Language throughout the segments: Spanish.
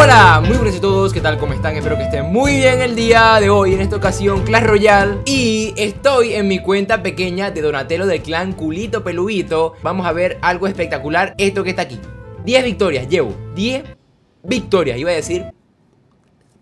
Hola, muy buenas a todos, ¿qué tal? ¿Cómo están? Espero que estén muy bien el día de hoy. En esta ocasión, Clash Royale. Y estoy en mi cuenta pequeña de Donatello del clan Culito Peluquito. Vamos a ver algo espectacular, esto que está aquí. 10 victorias, llevo 10 victorias, iba a decir,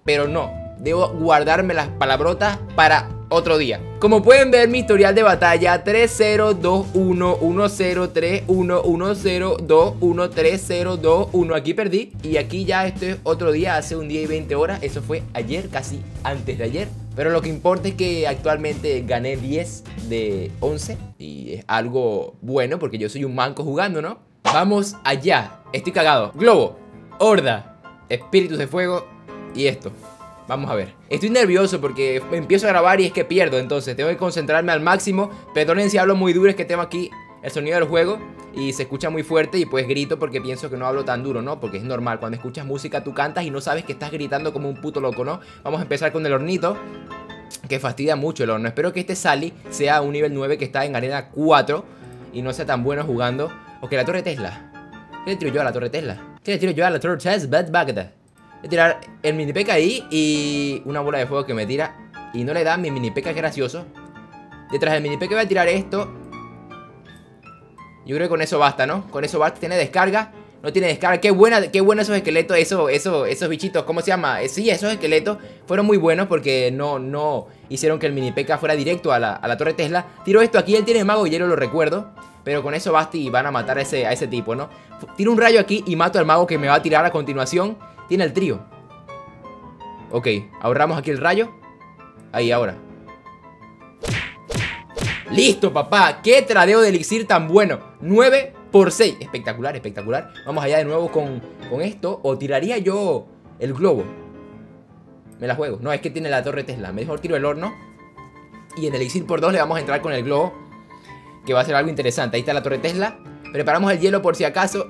pero no, debo guardarme las palabrotas para otro día. Como pueden ver, mi historial de batalla: 3-0-2-1-1-0-3-1-1-0-2-1-3-0-2-1. Aquí perdí. Y aquí ya esto es otro día, hace un día y 20 horas. Eso fue ayer, casi antes de ayer. Pero lo que importa es que actualmente gané 10 de 11. Y es algo bueno porque yo soy un manco jugando, ¿no? Vamos allá. Estoy cagado. Globo, horda, espíritus de fuego y esto. Vamos a ver. Estoy nervioso porque empiezo a grabar y es que pierdo. Entonces tengo que concentrarme al máximo. Perdonen si hablo muy duro, es que tengo aquí el sonido del juego y se escucha muy fuerte. Y pues grito porque pienso que no hablo tan duro, ¿no? Porque es normal, cuando escuchas música tú cantas y no sabes que estás gritando como un puto loco, ¿no? Vamos a empezar con el hornito, que fastidia mucho el horno. Espero que este Sally sea un nivel 9 que está en arena 4 y no sea tan bueno jugando. Ok, la torre Tesla. ¿Qué le tiro yo a la torre Tesla? ¿Qué le tiro yo a la torre Tesla? Bad Bagdad. Voy a tirar el mini P.E.K.K.A ahí y una bola de fuego que me tira y no le da. Mi mini P.E.K.K.A es gracioso. Detrás del mini P.E.K.K.A voy a tirar esto. Yo creo que con eso basta, ¿no? Con eso basta. Tiene descarga. No tiene descarga. Qué buena esos esqueletos. Esos bichitos. ¿Cómo se llama? Sí, esos esqueletos fueron muy buenos porque no hicieron que el mini P.E.K.K.A fuera directo a la torre Tesla. Tiro esto aquí. Él tiene mago hielo, lo recuerdo. Pero con eso basta y van a matar a ese tipo, ¿no? Tiro un rayo aquí y mato al mago que me va a tirar a continuación. Tiene el trío. Ok, ahorramos aquí el rayo. Ahí, ahora. ¡Listo, papá! ¡Qué tradeo de elixir tan bueno! 9x6. Espectacular, espectacular. Vamos allá de nuevo con esto. O tiraría yo el globo. Me la juego. No, es que tiene la torre Tesla. Mejor tiro el horno. Y en el elixir por 2 le vamos a entrar con el globo, que va a ser algo interesante. Ahí está la torre Tesla. Preparamos el hielo por si acaso.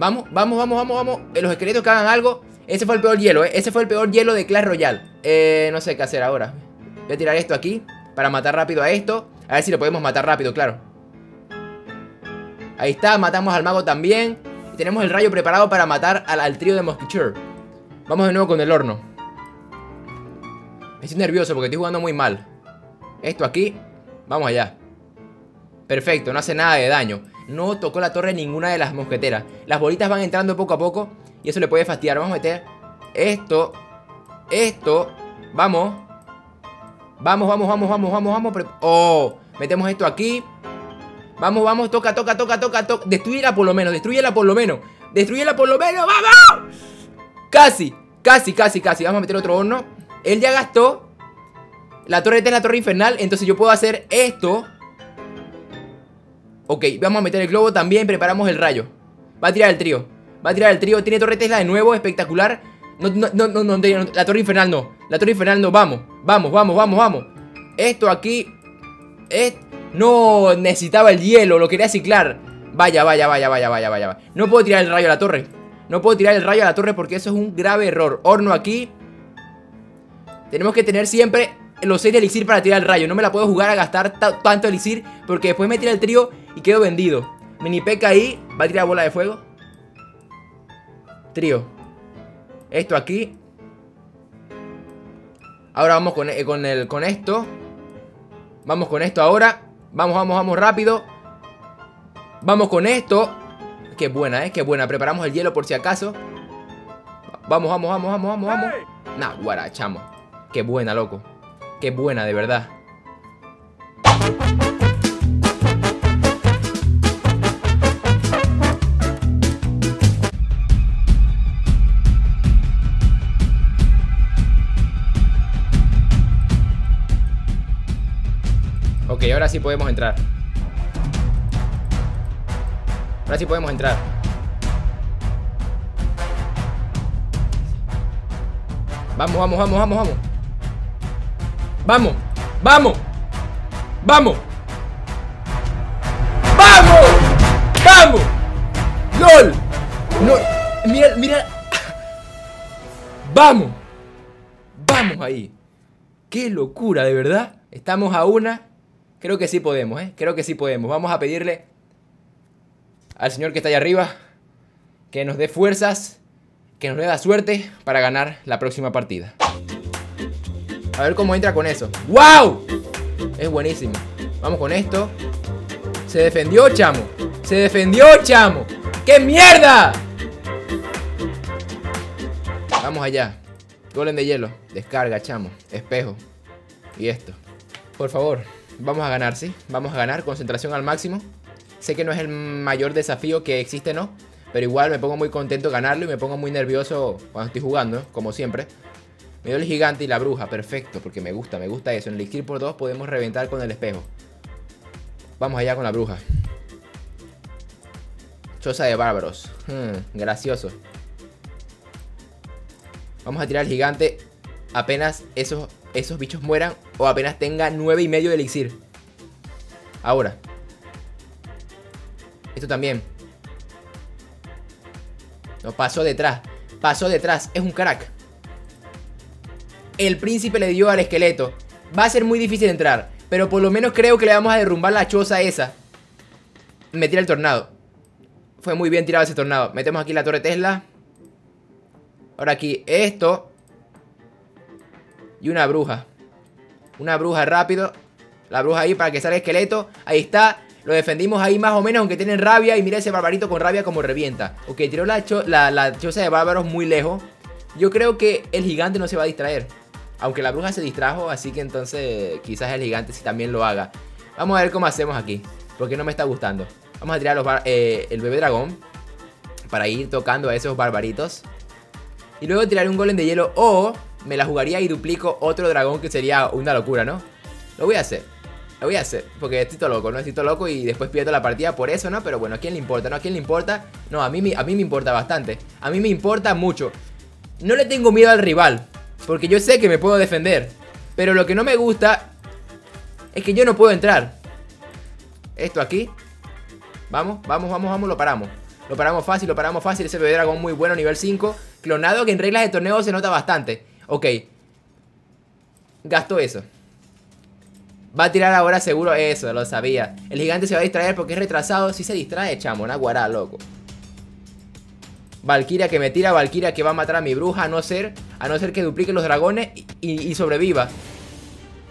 Vamos, vamos, vamos, vamos, vamos. Los esqueletos que hagan algo. Ese fue el peor hielo, ¿eh? Ese fue el peor hielo de Clash Royale. No sé qué hacer ahora. Voy a tirar esto aquí para matar rápido a esto. A ver si lo podemos matar rápido, claro. Ahí está, matamos al mago también. Y tenemos el rayo preparado para matar al trío de Mosquiture. Vamos de nuevo con el horno. Estoy nervioso porque estoy jugando muy mal. Esto aquí. Vamos allá. Perfecto, no hace nada de daño. No tocó la torre ninguna de las mosqueteras. Las bolitas van entrando poco a poco y eso le puede fastidiar. Vamos a meter esto. Esto. Vamos. Vamos, vamos, vamos, vamos, vamos, vamos. Oh, metemos esto aquí. Vamos, vamos, toca, toca, toca, toca, toca. Destruyela por lo menos, destruyela por lo menos. Destruyela por lo menos, vamos. Casi, casi, casi, casi. Vamos a meter otro horno. Él ya gastó. La torre esta es la torre infernal, entonces yo puedo hacer esto. Ok, vamos a meter el globo también, preparamos el rayo. Va a tirar el trío, va a tirar el trío. Tiene torre Tesla de nuevo, espectacular. No, la torre infernal no. La torre infernal no, vamos, vamos, vamos, vamos, vamos. Esto aquí es... No, necesitaba el hielo, lo quería ciclar. Vaya, vaya, vaya, vaya, vaya, vaya. No puedo tirar el rayo a la torre. No puedo tirar el rayo a la torre porque eso es un grave error. Horno aquí. Tenemos que tener siempre los 6 de elixir para tirar el rayo. No me la puedo jugar a gastar tanto elixir porque después me tira el trío y quedo vendido. Mini P.E.K.K.A ahí. Va a tirar bola de fuego. Trío. Esto aquí. Ahora vamos con esto. Vamos con esto ahora. Vamos, vamos, vamos rápido. Vamos con esto. Qué buena, qué buena. Preparamos el hielo por si acaso. Vamos, vamos, vamos, vamos, vamos, vamos. Nah, guarachamos. Qué buena, loco. Qué buena, de verdad. Ok, ahora sí podemos entrar. Ahora sí podemos entrar. Vamos, vamos, vamos, vamos, vamos. Vamos, vamos. Vamos. Vamos. Vamos. LOL. No, mira, mira. Vamos. Vamos ahí. Qué locura, de verdad. Estamos a una. Creo que sí podemos, creo que sí podemos. Vamos a pedirle al señor que está allá arriba que nos dé fuerzas, que nos dé la suerte para ganar la próxima partida. A ver cómo entra con eso. ¡Wow! Es buenísimo. Vamos con esto. Se defendió, chamo. Se defendió, chamo. ¡Qué mierda! Vamos allá. Golem de hielo. Descarga, chamo. Espejo. Y esto. Por favor, vamos a ganar, ¿sí? Vamos a ganar. Concentración al máximo. Sé que no es el mayor desafío que existe, ¿no? Pero igual me pongo muy contento de ganarlo y me pongo muy nervioso cuando estoy jugando, ¿eh? Como siempre. Me dio el gigante y la bruja. Perfecto, porque me gusta eso. En el elixir por 2 podemos reventar con el espejo. Vamos allá con la bruja. Choza de bárbaros. Gracioso. Vamos a tirar al gigante apenas esos bichos mueran o apenas tenga 9,5 de elixir. Ahora. Esto también. No, pasó detrás. Pasó detrás. Es un crack. El príncipe le dio al esqueleto. Va a ser muy difícil entrar, pero por lo menos creo que le vamos a derrumbar la choza esa. Me tira el tornado. Fue muy bien tirado ese tornado. Metemos aquí la torre Tesla. Ahora aquí esto. Y una bruja. Una bruja rápido. La bruja ahí para que salga el esqueleto. Ahí está. Lo defendimos ahí más o menos, aunque tienen rabia. Y mira ese barbarito con rabia como revienta. Ok, tiró la choza de bárbaros muy lejos. Yo creo que el gigante no se va a distraer. Aunque la bruja se distrajo, así que entonces quizás el gigante sí también lo haga. Vamos a ver cómo hacemos aquí, porque no me está gustando. Vamos a tirar el bebé dragón para ir tocando a esos barbaritos. Y luego tirar un golem de hielo o me la jugaría y duplico otro dragón, que sería una locura, ¿no? Lo voy a hacer, lo voy a hacer, porque estoy todo loco, ¿no? Estoy todo loco y después pierdo la partida por eso, ¿no? Pero bueno, ¿a quién le importa, no? ¿A quién le importa? No, a mí me importa bastante. A mí me importa mucho. No le tengo miedo al rival, porque yo sé que me puedo defender. Pero lo que no me gusta es que yo no puedo entrar. Esto aquí. Vamos, vamos, vamos, vamos, lo paramos. Lo paramos fácil, lo paramos fácil. Ese bebé dragón muy bueno, nivel 5. Clonado, que en reglas de torneo se nota bastante. Ok. Gastó eso. Va a tirar ahora seguro eso, lo sabía. El gigante se va a distraer porque es retrasado. Si se distrae, chamo, una guará, loco. Valquiria que me tira, Valquiria que va a matar a mi bruja, a no ser que duplique los dragones y sobreviva.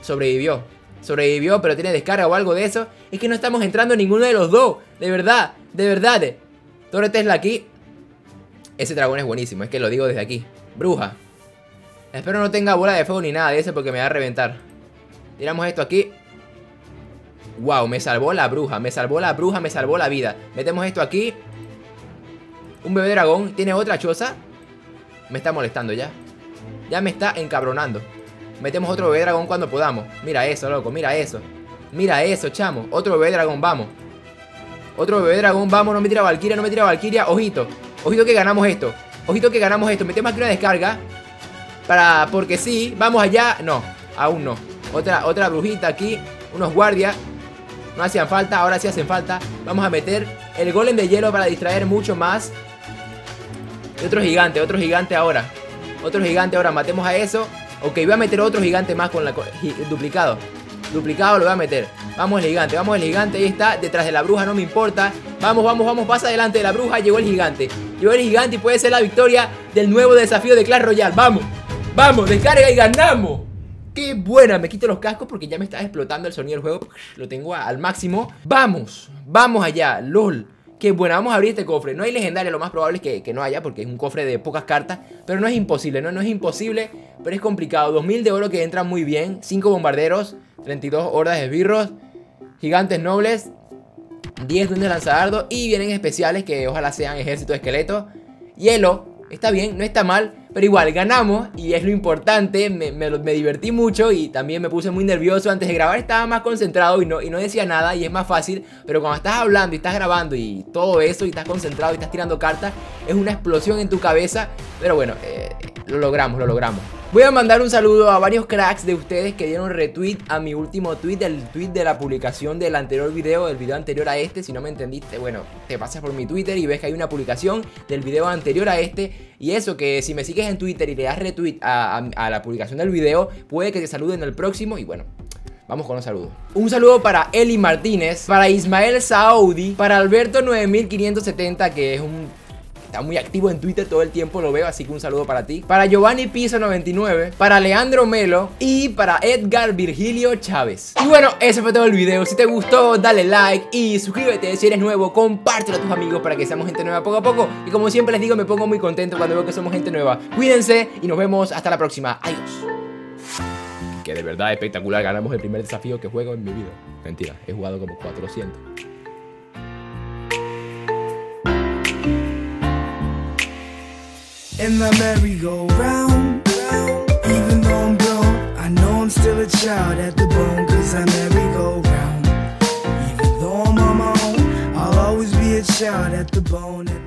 Sobrevivió. Sobrevivió, pero tiene descarga o algo de eso. Es que no estamos entrando ninguno de los dos. De verdad, de verdad. Torre Tesla aquí. Ese dragón es buenísimo, es que lo digo desde aquí. Bruja. Espero no tenga bola de fuego ni nada de eso porque me va a reventar. Tiramos esto aquí. Wow, me salvó la bruja, me salvó la bruja, me salvó la vida. Metemos esto aquí. Un bebé dragón, tiene otra choza. Me está molestando ya. Ya me está encabronando. Metemos otro bebé dragón cuando podamos. Mira eso, loco, mira eso. Mira eso, chamo, otro bebé dragón, vamos. Otro bebé dragón, vamos, no me tira Valquiria, no me tira Valquiria. Ojito, ojito que ganamos esto. Ojito que ganamos esto, metemos aquí una descarga. Para, porque sí, vamos allá. No, aún no. Otra brujita aquí, unos guardias. No hacían falta, ahora sí hacen falta. Vamos a meter el golem de hielo para distraer mucho más. Y otro gigante ahora. Otro gigante ahora, matemos a eso. Ok, voy a meter otro gigante más con la... Duplicado, duplicado lo voy a meter. Vamos el gigante, ahí está. Detrás de la bruja, no me importa. Vamos, vamos, vamos, pasa adelante de la bruja, llegó el gigante. Llegó el gigante y puede ser la victoria del nuevo desafío de Clash Royale. Vamos, vamos, descarga y ganamos. ¡Qué buena! Me quito los cascos porque ya me está explotando el sonido del juego. Lo tengo al máximo. ¡Vamos! ¡Vamos allá! ¡Lol! ¡Qué buena! Vamos a abrir este cofre. No hay legendaria, lo más probable es que no haya, porque es un cofre de pocas cartas. Pero no es imposible, ¿no? No es imposible, pero es complicado. 2000 de oro que entran muy bien. 5 bombarderos, 32 hordas de esbirros, gigantes nobles, 10 duendes lanzadardos y vienen especiales que ojalá sean ejército de esqueletos. Hielo. Está bien, no está mal, pero igual ganamos y es lo importante. Me divertí mucho y también me puse muy nervioso. Antes de grabar estaba más concentrado y no decía nada y es más fácil. Pero cuando estás hablando y estás grabando y todo eso y estás concentrado y estás tirando cartas, es una explosión en tu cabeza. Pero bueno, lo logramos, lo logramos. Voy a mandar un saludo a varios cracks de ustedes que dieron retweet a mi último tweet, el tweet de la publicación del anterior video, del video anterior a este. Si no me entendiste, bueno, te pasas por mi Twitter y ves que hay una publicación del video anterior a este. Y eso, que si me sigues en Twitter y le das retweet a la publicación del video, puede que te saluden en el próximo. Y bueno, vamos con los saludos. Un saludo para Eli Martínez, para Ismael Saudi, para Alberto 9570, que es un está muy activo en Twitter todo el tiempo, lo veo, así que un saludo para ti. Para Giovanni Piso 99, para Leandro Melo y para Edgar Virgilio Chávez. Y bueno, ese fue todo el video. Si te gustó, dale like y suscríbete. Si eres nuevo, compártelo a tus amigos para que seamos gente nueva poco a poco. Y como siempre les digo, me pongo muy contento cuando veo que somos gente nueva. Cuídense y nos vemos hasta la próxima. Adiós. Que de verdad espectacular, ganamos el primer desafío que juego en mi vida. Mentira, he jugado como 400. In the merry-go-round, even though I'm grown, I know I'm still a child at the bone. 'Cause I merry-go-round, even though I'm on my own, I'll always be a child at the bone.